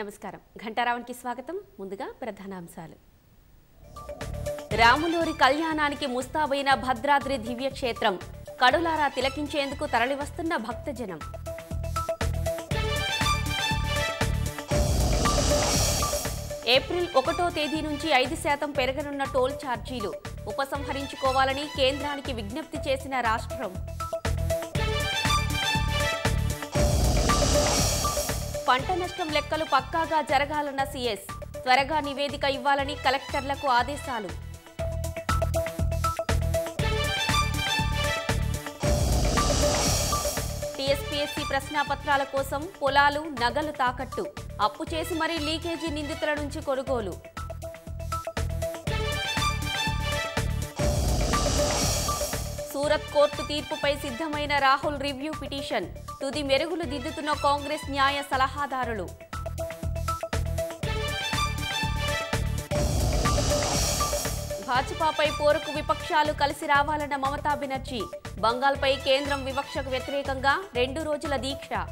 నమస్కారం ఘంటారావునికి స్వాగతం ముందుగా ప్రధానాంశాలు రాములూరి కళ్యాణానికి ముస్తాబైన భద్రాద్రి దివ్య క్షేత్రం కడులారా తిలకించేందుకు తరలివస్తున్న భక్తజనం ఏప్రిల్ 1వ తేదీ నుంచి 5% పెరగనున్న టోల్ ఛార్జీలు ఉపసంహరించుకోవాలని కేంద్రానికి విజ్ఞప్తి చేసిన రాష్ట్రం పంట నష్టం లెక్కలు పక్కాగా జరగాలన్న సీఎస్ త్వరగా నివేదిక ఇవ్వాలని కలెక్టర్లకు ఆదేశాలు టీఎస్పీఎస్సీ ప్రశ్నాపత్రాల కోసం పొలాలు నగలు తాకట్టు అప్పు చేసి మరీ లీకేజీ నిందితుల నుంచి కొనుగోలు సూరత్ కోర్టు తీర్పుపై సిద్ధమైన రాహుల్ రివ్యూ పిటిషన్ తుది మెరుగులు దిద్దుతున్న కాంగ్రెస్ న్యాయ సలహాదారులు భాజపాపై పోరుకు విపక్షాలు కలిసి రావాలన్న మమతా బెనర్జీ బంగాల్పై కేంద్రం వివక్షకు వ్యతిరేకంగా 2 రోజుల దీక్ష